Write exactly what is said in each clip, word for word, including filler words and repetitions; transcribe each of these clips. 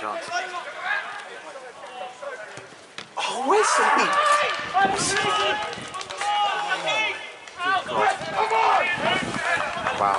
chance. Oh, where's the meat? Oh, wow. Wow.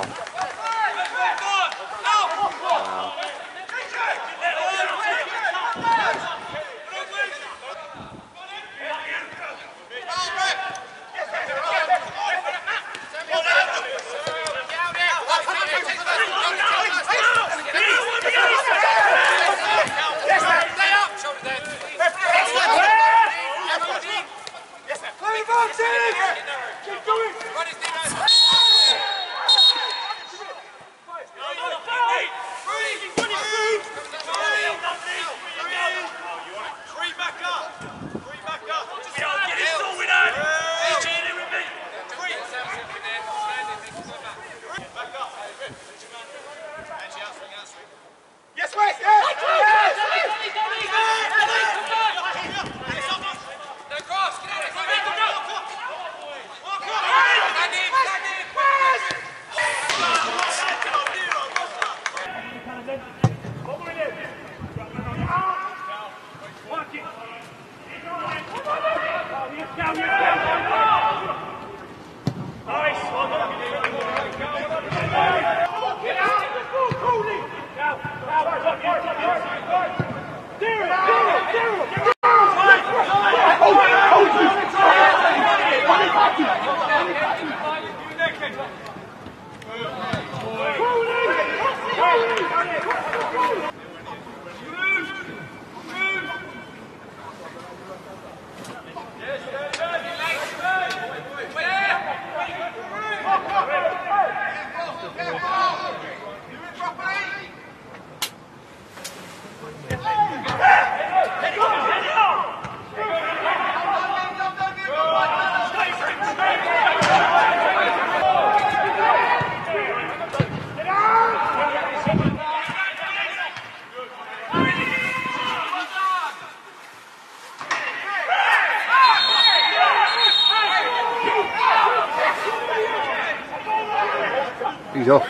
He's off.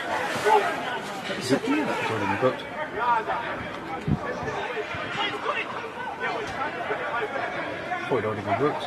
Is it you that's already been booked? I thought he'd already been booked.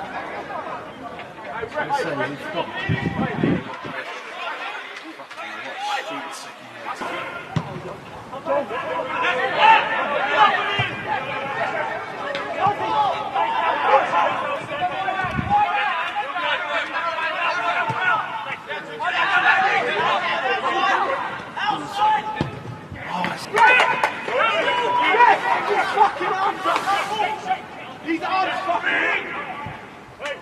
He's out of fucking hey. Hey.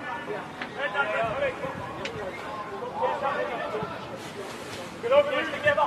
Get over here together.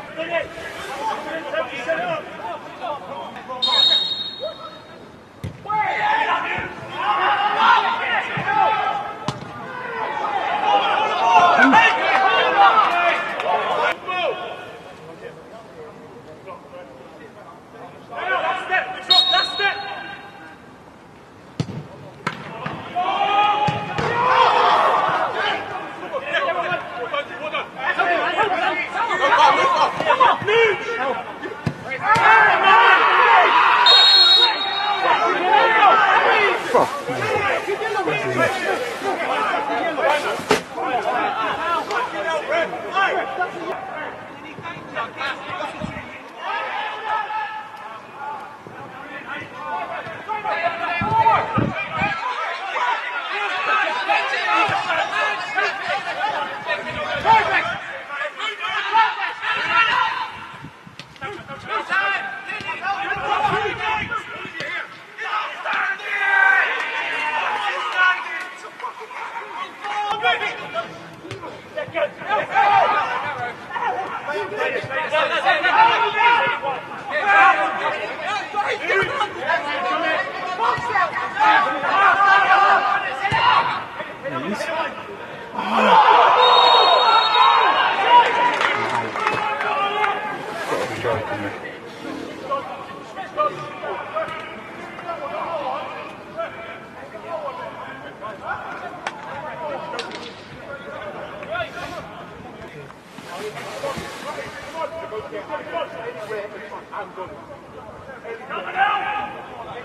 I'm going.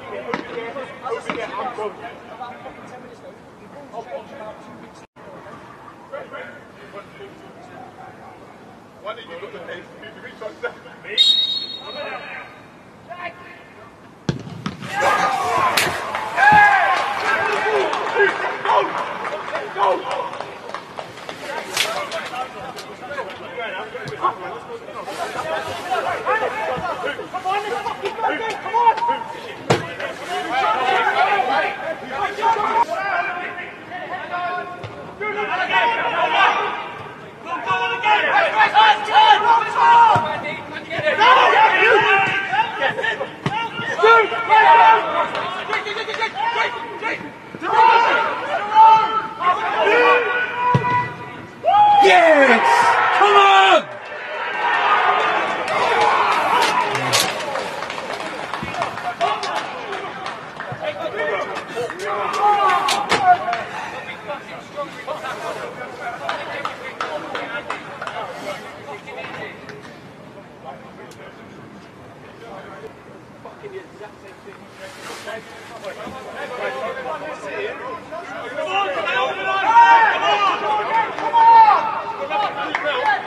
Why did you look at this? Did you reach that? Come on, come on, come on! Come on!